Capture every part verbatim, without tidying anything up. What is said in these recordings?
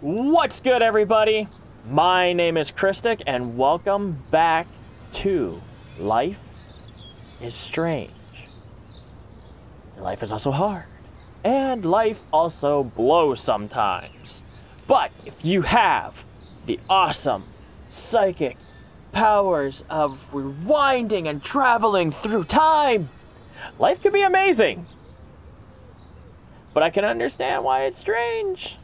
What's good, everybody? My name is Kristik, and welcome back to Life is Strange. Life is also hard, and life also blows sometimes. But if you have the awesome psychic powers of rewinding and traveling through time, life can be amazing. But I can understand why it's strange.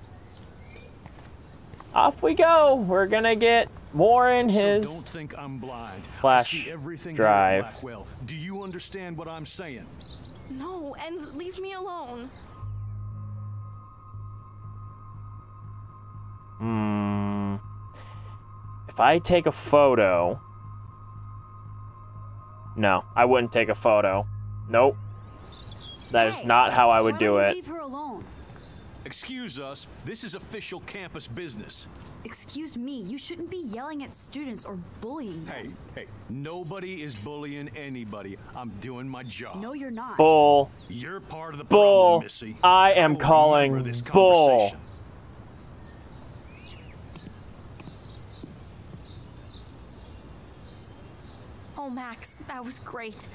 Off we go. We're gonna get more in his so don't think I'm blind. Flash drive. Blackwell. Do you understand what I'm saying? No, and leave me alone. Hmm. If I take a photo... No, I wouldn't take a photo. Nope. That is not how I would do it. Leave her alone. Excuse us, this is official campus business. Excuse me, you shouldn't be yelling at students or bullying them. Hey, hey, nobody is bullying anybody. I'm doing my job. No, you're not. Bull. You're part of the problem, Missy. I am calling bull. Oh, Max, that was great.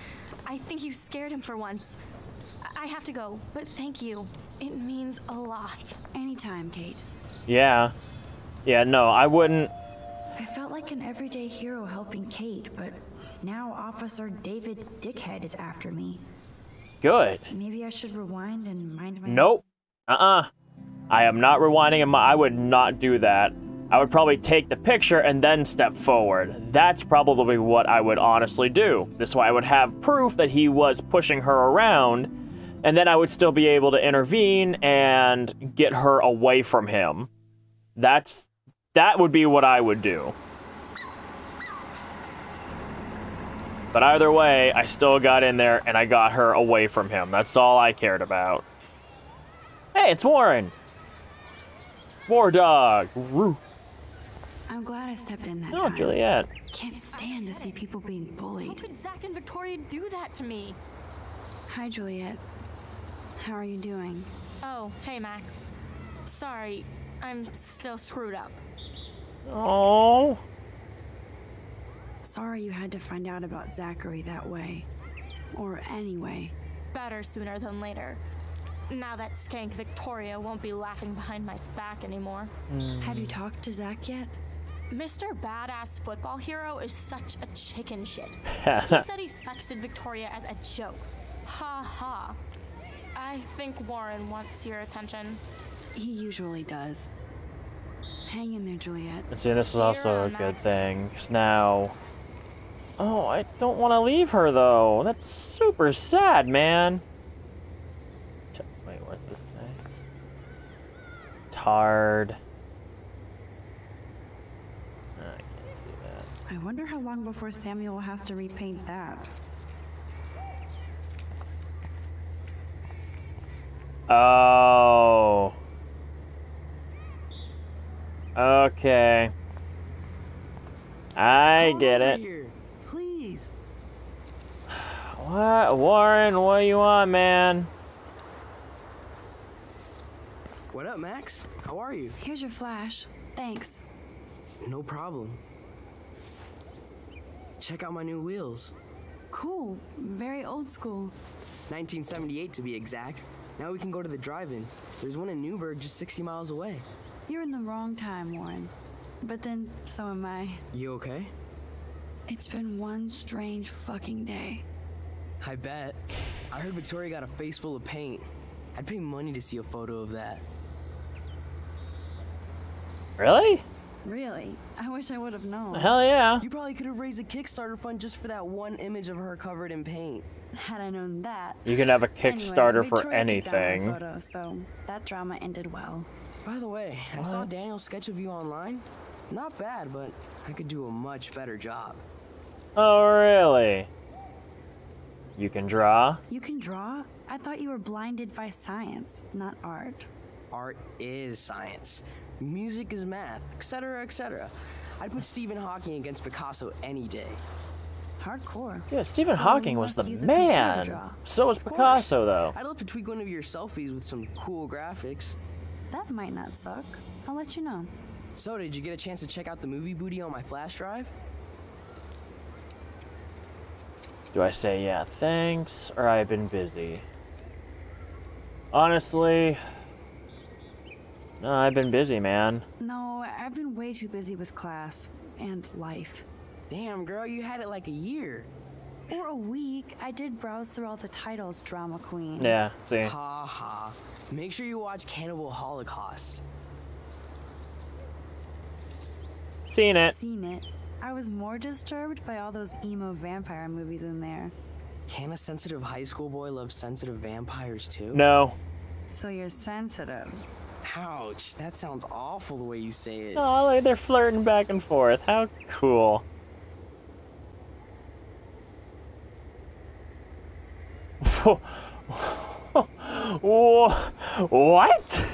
I think you scared him for once. I have to go, but thank you. It means a lot. Anytime, Kate. Yeah. Yeah, no, I wouldn't. I felt like an everyday hero helping Kate, but now Officer David Dickhead is after me. Good. Maybe I should rewind and mind my... Nope. Uh-uh. I am not rewinding. And I would not do that. I would probably take the picture and then step forward. That's probably what I would honestly do. This way I would have proof that he was pushing her around, and then I would still be able to intervene and get her away from him. That's, that would be what I would do. But either way, I still got in there and I got her away from him. That's all I cared about. Hey, it's Warren. War dog. Woo. I'm glad I stepped in that oh, time. Oh, Juliet. Can't stand to see people being bullied. How could Zach and Victoria do that to me? Hi, Juliet. How are you doing? Oh, hey, Max. Sorry, I'm still screwed up. Oh. Sorry you had to find out about Zachary that way. Or anyway. Better sooner than later. Now that skank Victoria won't be laughing behind my back anymore. Mm. Have you talked to Zach yet? Mister Badass Football Hero is such a chicken shit. He said he sexted Victoria as a joke. Ha ha. I think Warren wants your attention. He usually does. Hang in there, Juliet. See, this is also a good thing, because now... Oh, I don't want to leave her, though. That's super sad, man. Wait, what's this thing? Tard. Oh, I can't see that. I wonder how long before Samuel has to repaint that. Oh. Okay. I get it. Here, please. What, Warren? What do you want, man? What up, Max? How are you? Here's your flash. Thanks. No problem. Check out my new wheels. Cool. Very old school. nineteen seventy-eight to be exact. Now we can go to the drive-in. There's one in Newburgh just sixty miles away. You're in the wrong time, Warren. But then, so am I. You okay? It's been one strange fucking day. I bet. I heard Victoria got a face full of paint. I'd pay money to see a photo of that. Really? Really? I wish I would have known. Hell yeah. You probably could have raised a Kickstarter fund just for that one image of her covered in paint. Had I known that. You can have a Kickstarter anyway, for anything. That photo, so that drama ended well. By the way, what? I saw Daniel's sketch of you online. Not bad, but I could do a much better job. Oh, really? You can draw? You can draw? I thought you were blinded by science, not art. Art is science. Music is math, et cetera, et cetera. I'd put Stephen Hawking against Picasso any day. Hardcore. Yeah, Stephen so Hawking was the man. So was Picasso, though. I'd love to tweak one of your selfies with some cool graphics. That might not suck. I'll let you know. So, did you get a chance to check out the movie booty on my flash drive? Do I say, yeah, thanks, or I've been busy? Honestly, no, I've been busy, man. No, I've been way too busy with class and life. Damn, girl, you had it like a year. Or a week. I did browse through all the titles, drama queen. Yeah, see. Ha ha. Make sure you watch Cannibal Holocaust. Seen it. Seen it. I was more disturbed by all those emo vampire movies in there. Can a sensitive high school boy love sensitive vampires too? No. So you're sensitive. Ouch, that sounds awful the way you say it. Oh, like they're flirting back and forth. How cool. What?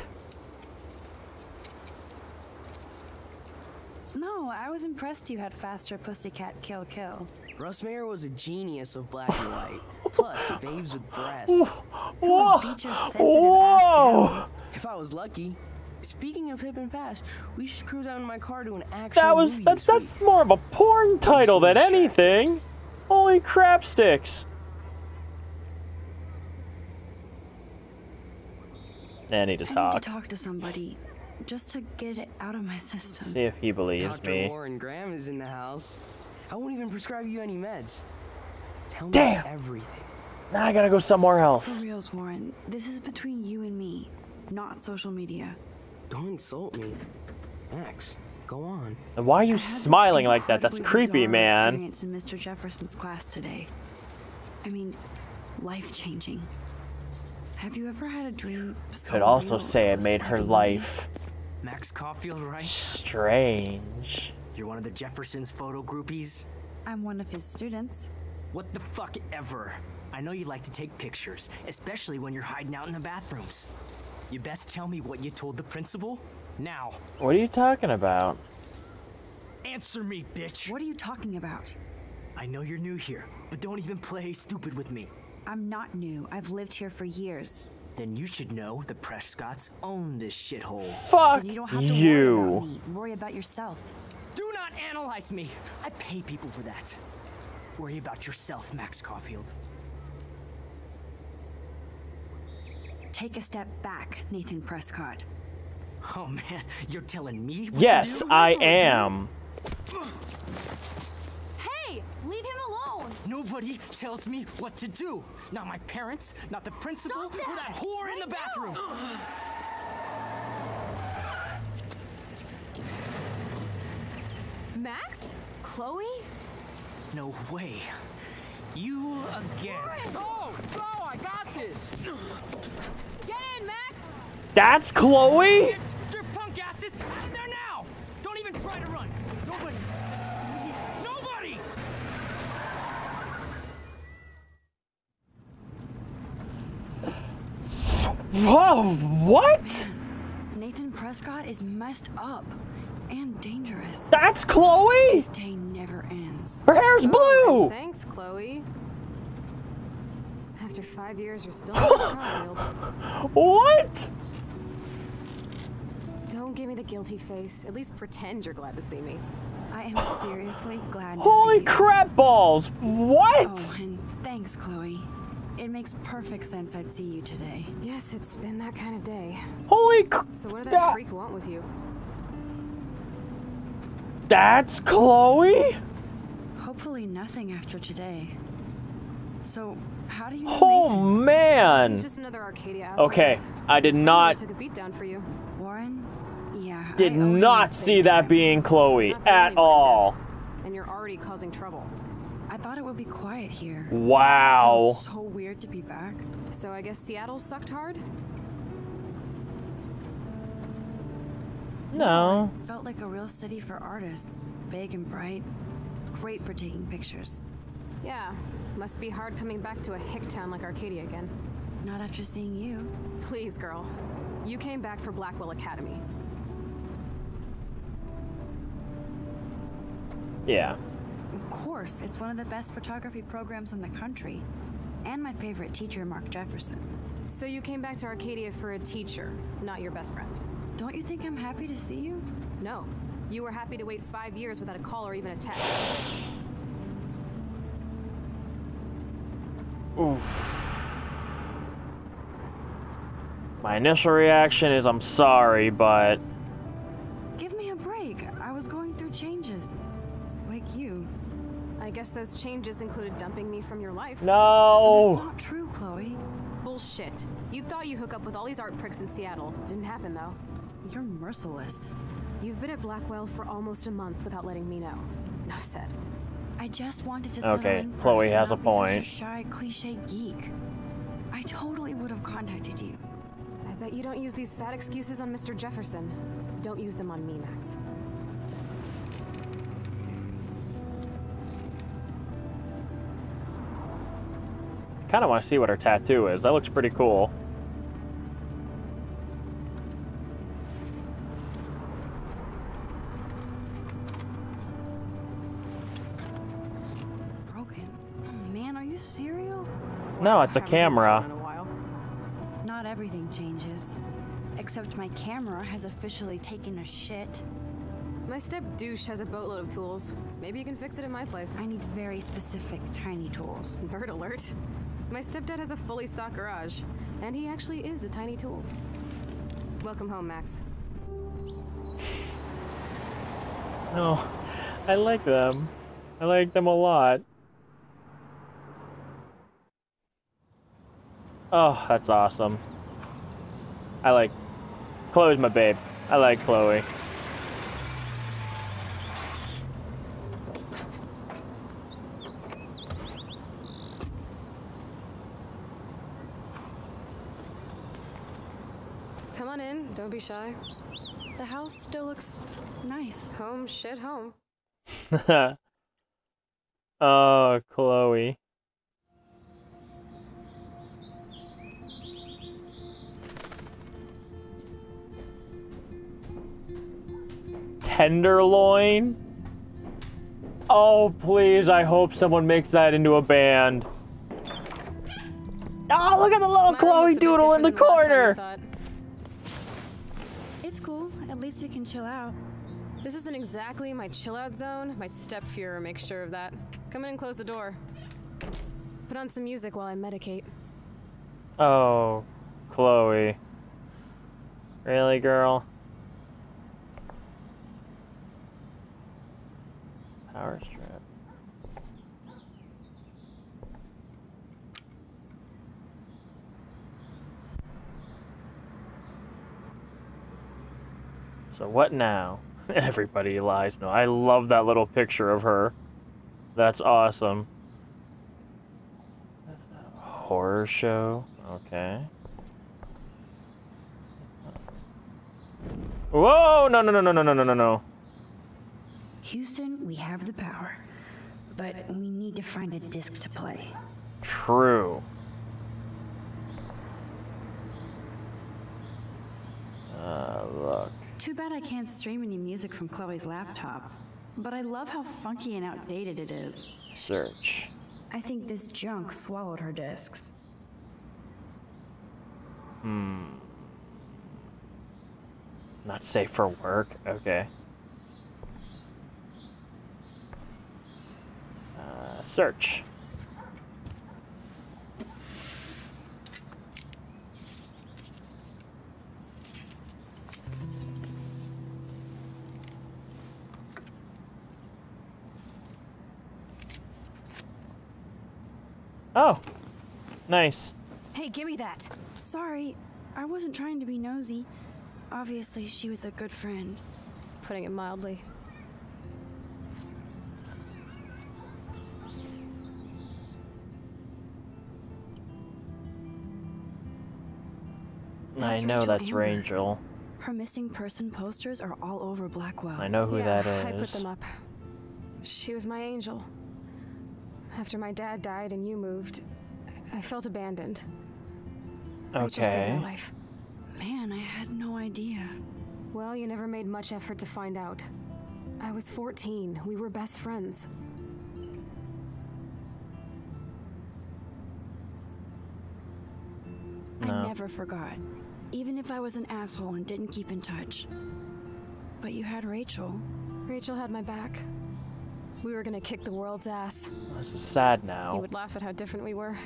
No, I was impressed you had Faster Pussycat Kill Kill. Russ Meyer was a genius of black and white. Plus, babes with breasts. Whoa! Beat your Whoa! If I was lucky. Speaking of hip and fast, we should cruise out in my car to an actual That was that's suite. That's more of a porn title than anything. Holy crap sticks. I need to talk. I need to talk to somebody. Just to get it out of my system. See if he believes me. Doctor Warren Graham is in the house. I won't even prescribe you any meds. Tell Damn. me everything. Now I gotta go somewhere else. For reals, Warren. This is between you and me, not social media. Don't insult me. Max, go on. And why are you smiling like that? That's creepy, man. I had this incredibly bizarre experience in Mister Jefferson's class today. I mean, life-changing. Have you ever had a dream? So Could also say it made her life Max Caulfield, right? Strange. You're one of the Jefferson's photo groupies? I'm one of his students. What the fuck ever. I know you like to take pictures, especially when you're hiding out in the bathrooms. You best tell me what you told the principal now. What are you talking about? Answer me, bitch. What are you talking about? I know you're new here, but don't even play stupid with me. I'm not new. I've lived here for years. Then you should know the Prescotts own this shithole. Fuck you. Don't have to you. Worry about me. Worry about yourself. Do not analyze me. I pay people for that. Worry about yourself, Max Caulfield. Take a step back, Nathan Prescott. Oh man, you're telling me what Yes, to do? I am. Hey, leave him alone. Nobody tells me what to do. Not my parents, not the principal, that. or that whore right in the bathroom. Now. Max? Chloe? No way. You again. Oh, oh, I got this. Get in, Max. That's Chloe? Get your punk asses out of there now. Don't even try to run. Nobody. Nobody. Whoa, what? Man, Nathan Prescott is messed up and dangerous. That's Chloe? This day never ends. Her hair's oh, blue. Thanks, Chloe. After five years, you're still a child. What? Don't give me the guilty face. At least pretend you're glad to see me. I am seriously glad to Holy see crap you. balls. What? Oh, and thanks, Chloe. It makes perfect sense I'd see you today. Yes, it's been that kind of day. Holy crap. So what did that freak want with you? That's Chloe? Hopefully nothing after today. So, how do you Oh man. He's just another Arcadia asshole. Okay, I did not I took a beat down for you. Warren? Yeah. Did I not see that time. being Chloe not at only, all. And you're already causing trouble. I thought it would be quiet here. Wow. It's so weird to be back. So, I guess Seattle sucked hard? No. It felt like a real city for artists, big and bright, great for taking pictures. Yeah, must be hard coming back to a hick town like Arcadia again. Not after seeing you. Please, girl. You came back for Blackwell Academy. Yeah. Of course, it's one of the best photography programs in the country, and my favorite teacher, Mark Jefferson. So you came back to Arcadia for a teacher, not your best friend. Don't you think I'm happy to see you? No. You were happy to wait five years without a call or even a text. Oof. My initial reaction is I'm sorry, but... Give me a break. I was going through changes. Like you. I guess those changes included dumping me from your life. No! That's not true, Chloe. Bullshit. You thought you hook up with all these art pricks in Seattle. Didn't happen, though. You're merciless. You've been at Blackwell for almost a month without letting me know. Enough said. I just wanted to settle in first. Chloe has a point. Such a shy, cliche geek. I totally would have contacted you. I bet you don't use these sad excuses on Mister Jefferson. Don't use them on me, Max. Kind of want to see what her tattoo is. That looks pretty cool. Broken. Man, are you serial? No, it's a camera. Not everything changes, except my camera has officially taken a shit. My step douche has a boatload of tools. Maybe you can fix it in my place. I need very specific tiny tools. Nerd alert. My stepdad has a fully stocked garage, and he actually is a tiny tool. Welcome home, Max. Oh, I like them. I like them a lot. Oh, that's awesome. I like... Chloe's my babe. I like Chloe. Don't be shy. The house still looks nice. Home shit home. Oh, Chloe. Tenderloin? Oh, please, I hope someone makes that into a band. Oh, look at the little Mine Chloe doodle in the corner! It's cool. At least we can chill out. This isn't exactly my chill-out zone. My step-fuhrer makes sure of that. Come in and close the door. Put on some music while I medicate. Oh, Chloe. Really, girl? Power strip. So what now? Everybody lies. No, I love that little picture of her. That's awesome. That's not a horror show. Okay. Whoa! No, no, no, no, no, no, no, no, no. Houston, we have the power, but we need to find a disc to play. True. Uh, look. Too bad I can't stream any music from Chloe's laptop, but I love how funky and outdated it is. Search. I think this junk swallowed her discs. Hmm. Not safe for work? Okay. Uh, search. Oh, nice. Hey, give me that. Sorry, I wasn't trying to be nosy. Obviously, she was a good friend. It's putting it mildly. That's I know Rachel that's Amber. Rachel. Her missing person posters are all over Blackwell. I know who yeah, that is. I put them up. She was my angel. After my dad died and you moved, I felt abandoned. Okay. Rachel saved my life. Man, I had no idea. Well, you never made much effort to find out. I was fourteen. We were best friends. No. I never forgot, even if I was an asshole and didn't keep in touch. But you had Rachel. Rachel had my back. We were gonna kick the world's ass. This is sad now. You would laugh at how different we were.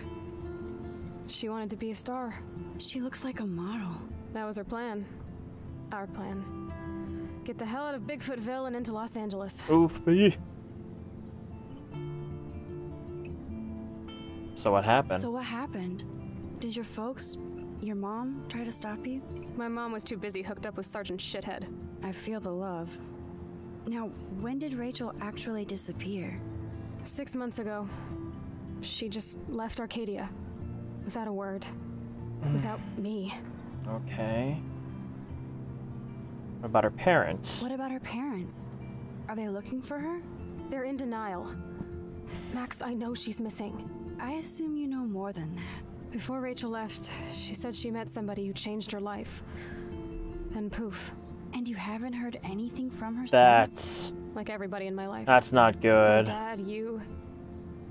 She wanted to be a star. She looks like a model. That was her plan. Our plan. Get the hell out of Bigfootville and into Los Angeles. Oof me. So what happened? So what happened? Did your folks, your mom, try to stop you? My mom was too busy hooked up with Sergeant Shithead. I feel the love. Now, when did Rachel actually disappear? Six months ago. She just left Arcadia. Without a word. Without me. Okay. What about her parents? What about her parents? Are they looking for her? They're in denial. Max, I know she's missing. I assume you know more than that. Before Rachel left, she said she met somebody who changed her life. Then poof. And you haven't heard anything from her that's, since? That's... Like everybody in my life. That's not good. My dad, you...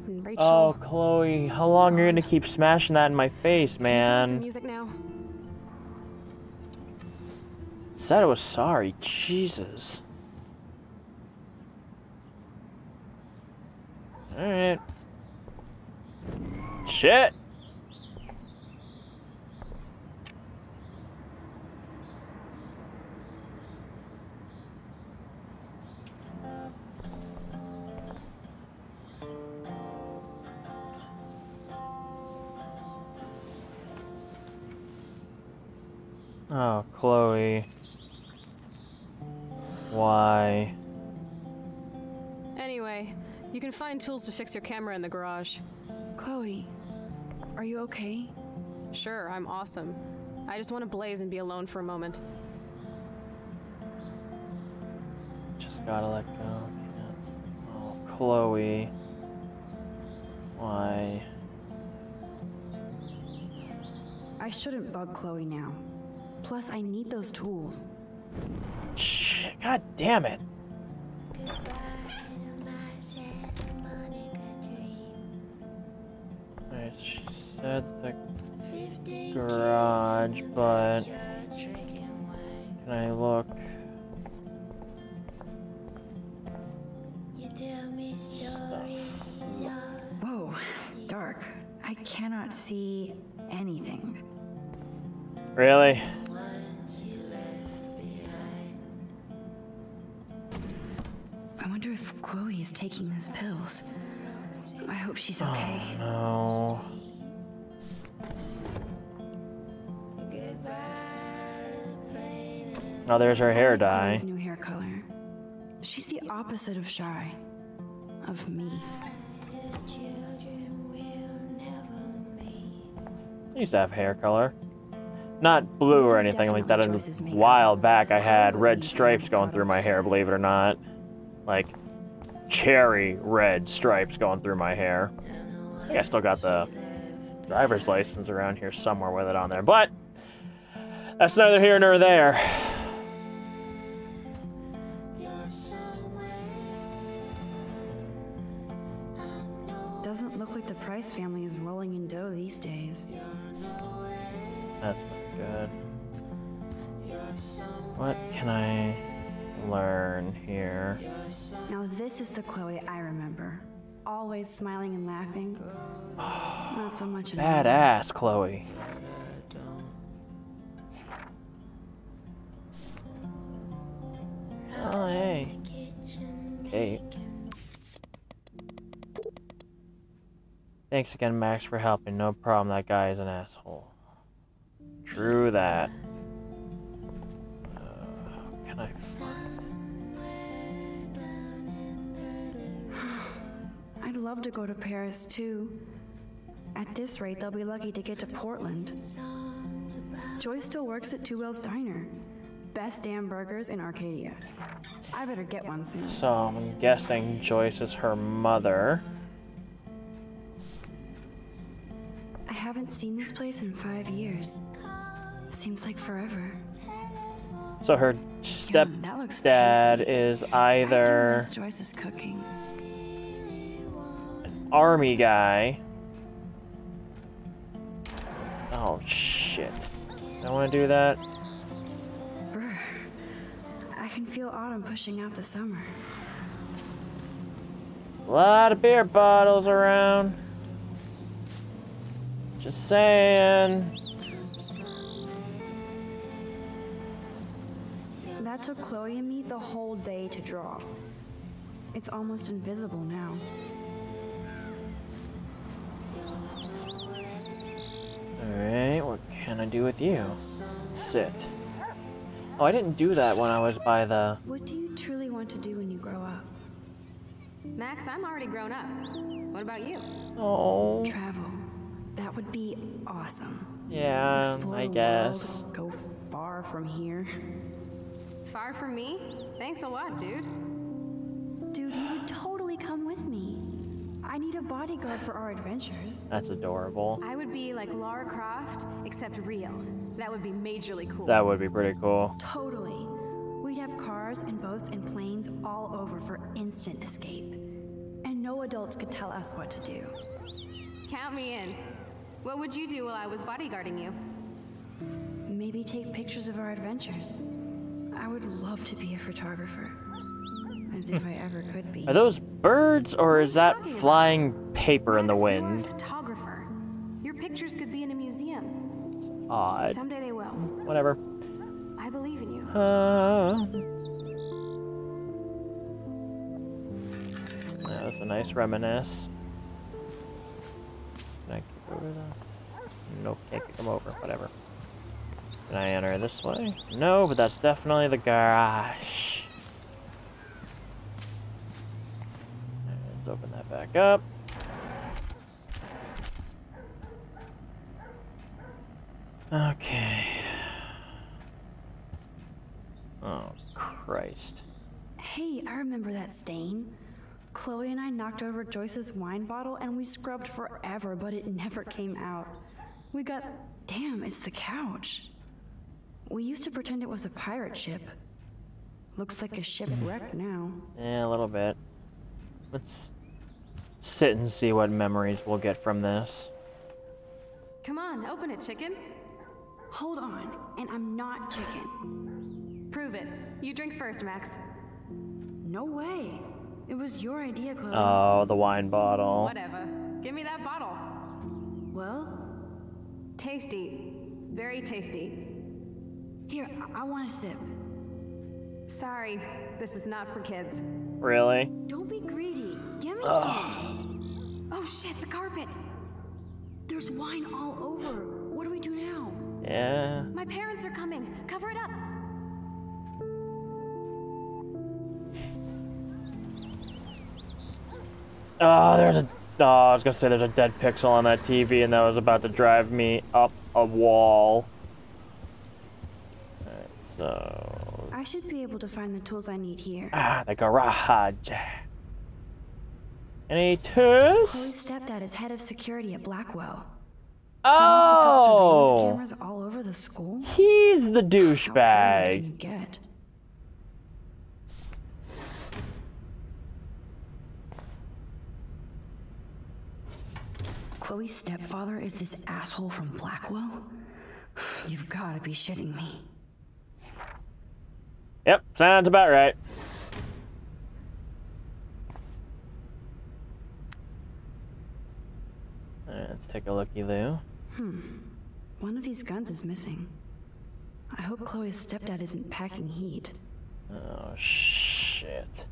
and Rachel. Oh, Chloe, how long are you gonna keep smashing that in my face, man? Can you get some music now? Said I was sorry. Jesus. Alright. Shit! Oh, Chloe. Why? Anyway, you can find tools to fix your camera in the garage. Chloe, are you okay? Sure, I'm awesome. I just want to blaze and be alone for a moment. Just gotta let go. Oh, Chloe. Why? I shouldn't bug Chloe now. Plus, I need those tools. Shit, god damn it. Alright, she said the garage, but can I look? Stuff. Whoa, dark. I cannot see anything. Really? I wonder if Chloe is taking those pills. I hope she's okay. Oh, no. Now there's her hair dye. New hair color. She's the opposite of shy. Of me. I used to have hair color. Not blue or anything like that. A while back I had red stripes going through my hair, believe it or not. Like cherry red stripes going through my hair. I think I still got the driver's license around here somewhere with it on there, but that's neither here nor there. Doesn't look like the Price family is rolling in dough these days. That's not good. What can I learn here? Now this is the Chloe I remember. Always smiling and laughing. Not so much anymore. Badass Chloe. Oh, hey. Kate. Thanks again, Max, for helping. No problem. That guy is an asshole. True that. Uh, can I find... I'd love to go to Paris, too. At this rate, they'll be lucky to get to Portland. Joyce still works at Two Wells Diner. Best damn burgers in Arcadia. I better get one soon. So, I'm guessing Joyce is her mother. I haven't seen this place in five years. Seems like forever. So, her stepdad is either... I do miss Joyce's cooking. Army guy. Oh, Oh, shit. Don't want to do that. I can feel autumn pushing out to summer. A lot of beer bottles around. Just saying. That took Chloe and me the whole day to draw. It's almost invisible now. Alright, what can I do with you? Sit. Oh, I didn't do that when I was by the... What do you truly want to do when you grow up? Max, I'm already grown up. What about you? Oh. Travel. That would be awesome. Yeah, Explore I guess. The world. Go far from here. Far from me? Thanks a lot, dude. Dude, you would totally come with me. I need a bodyguard for our adventures. That's adorable. I would be like Lara Croft, except real. That would be majorly cool. That would be pretty cool. Totally. We'd have cars and boats and planes all over for instant escape. And no adults could tell us what to do. Count me in. What would you do while I was bodyguarding you? Maybe take pictures of our adventures. I would love to be a photographer. As if I ever could be. Are those birds, or is that flying paper in the wind? You're a photographer. Your pictures could be in a museum. Odd. Someday they will. Whatever. I believe in you. Uh, that was a nice reminisce. Can I keep over there? Nope, can't keep them over. Whatever. Can I enter this way? No, but that's definitely the garage. Let's open that back up. Okay. Oh, Christ. Hey, I remember that stain. Chloe and I knocked over Joyce's wine bottle and we scrubbed forever, but it never came out. We got... Damn, it's the couch. We used to pretend it was a pirate ship. Looks like a shipwreck now. Yeah, a little bit. Let's sit and see what memories we'll get from this. Come on, open it, chicken. Hold on, and I'm not chicken. Prove it. You drink first, Max. No way. It was your idea, Chloe. Oh, the wine bottle. Whatever. Give me that bottle. Well? Tasty. Very tasty. Here, I want a sip. Sorry, this is not for kids. Really? Don't be greedy. Give me some. Oh shit, the carpet. There's wine all over. What do we do now? Yeah. My parents are coming. Cover it up. Oh, there's a... Oh, I was gonna say there's a dead pixel on that T V and that was about to drive me up a wall. So... I should be able to find the tools I need here. Ah, the garage. Any tools? Chloe's stepdad is head of security at Blackwell. Oh! He cameras all over the school. He's the douchebag. You get? Chloe's stepfather is this asshole from Blackwell? You've got to be shitting me. Yep, sounds about right. Alright, let's take a looky-loo. Hmm. One of these guns is missing. I hope Chloe's stepdad isn't packing heat. Oh, shit.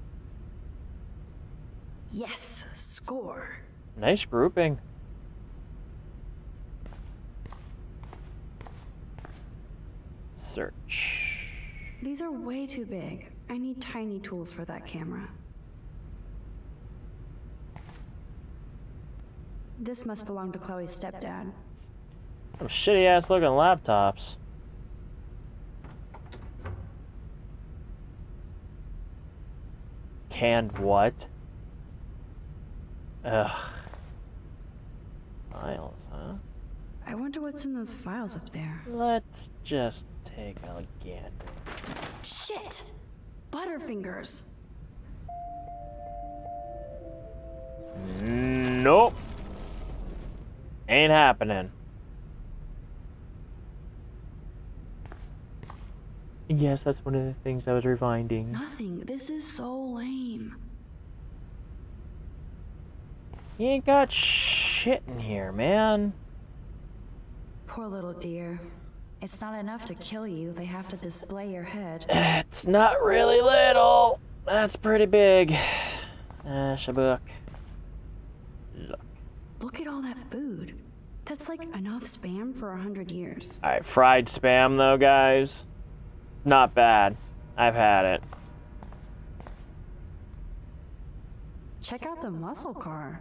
Yes, score. Nice grouping. Search. These are way too big. I need tiny tools for that camera. This must belong to Chloe's stepdad. Some shitty ass looking laptops. Canned what? Ugh. Files, huh? I wonder what's in those files up there. Let's just take a gander. Shit! Butterfingers. Nope. Ain't happening. Yes, that's one of the things I was rewinding. Nothing. This is so lame. You ain't got shit in here, man. Poor little dear. It's not enough to kill you. They have to display your head. It's not really little. That's pretty big. Uh, Shabuk. Look. Look at all that food. That's like enough spam for a hundred years. Alright, fried spam though, guys. Not bad. I've had it. Check out the muscle car.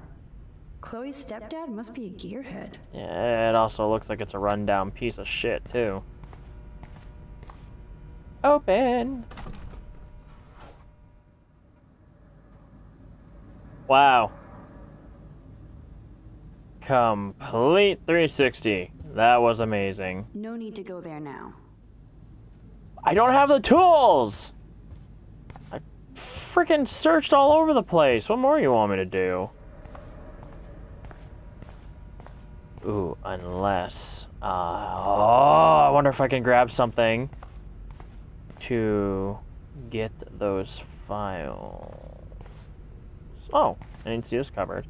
Chloe's stepdad must be a gearhead. Yeah, it also looks like it's a rundown piece of shit, too. Open! Wow. Complete three sixty. That was amazing. No need to go there now. I don't have the tools! I freaking searched all over the place. What more you want me to do? Ooh, unless... Uh, oh, I wonder if I can grab something to get those files. Oh, I didn't see this covered.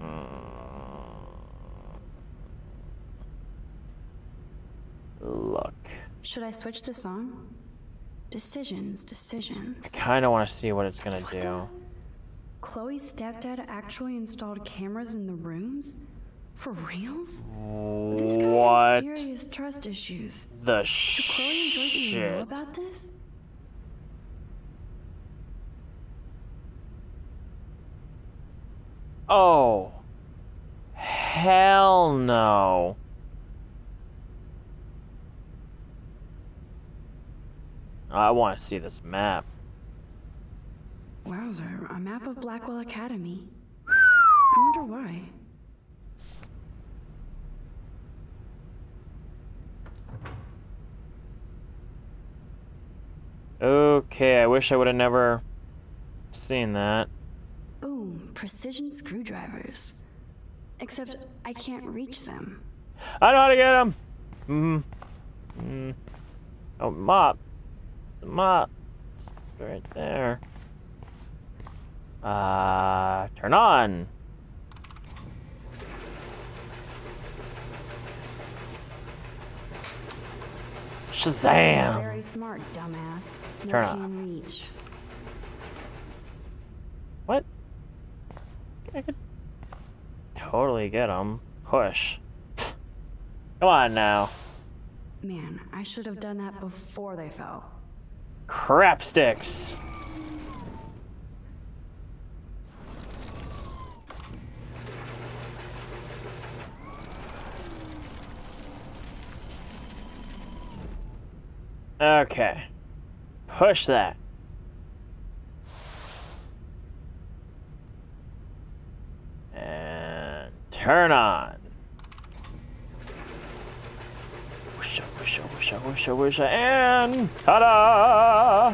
mm. Look. Should I switch this on? Decisions, decisions. I kind of want to see what it's going to do. Chloe's stepdad actually installed cameras in the rooms? For reals? What? This guy has serious trust issues. The shit. Do Chloe and Joyce even know about this? Oh. Hell no. I want to see this map. Wowzer, a map of Blackwell Academy. I wonder why. Okay, I wish I would have never seen that. Boom, precision screwdrivers. Except I can't reach them. I know how to get them. Mm hmm. Mm. Oh, mop. The mop. It's right there. Uh, turn on. Shazam! Very smart, dumbass. No turn off. Reach. What? I could totally get him. Push. Come on now. Man, I should have done that before they fell. Crap sticks. Okay. Push that. And turn on. Whoosha, whoosha, whoosha, whoosha, whoosha, and ta-da!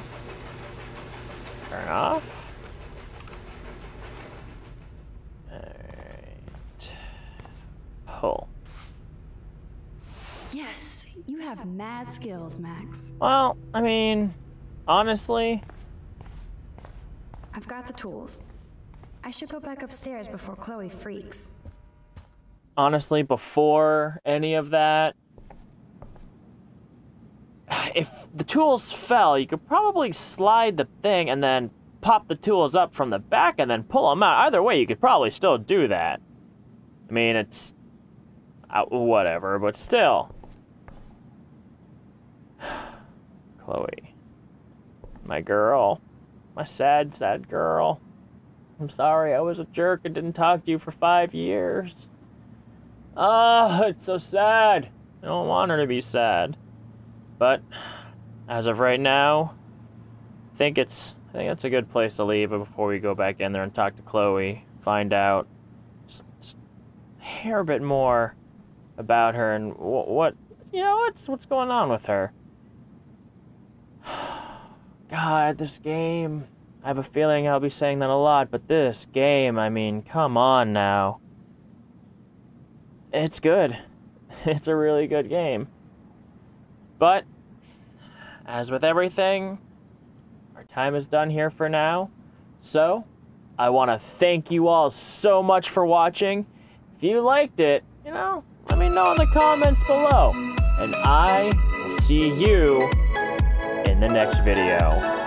Turn off. Alright. Pull. Yes, you have mad skills, Max. Well, I mean, honestly. I've got the tools. I should go back upstairs before Chloe freaks. Honestly, before any of that, if the tools fell, you could probably slide the thing and then pop the tools up from the back and then pull them out. Either way, you could probably still do that. I mean, it's... Uh, whatever, but still. Chloe. My girl. My sad, sad girl. I'm sorry, I was a jerk and didn't talk to you for five years. Ah, oh, it's so sad. I don't want her to be sad. But as of right now, I think it's I think that's a good place to leave before we go back in there and talk to Chloe, find out just, just a hair bit more about her and wh what you know what's what's going on with her. God, this game. I have a feeling I'll be saying that a lot, but this game, I mean, come on now. It's good. It's a really good game. But, as with everything, our time is done here for now. So, I want to thank you all so much for watching. If you liked it, you know, let me know in the comments below. And I will see you in the next video.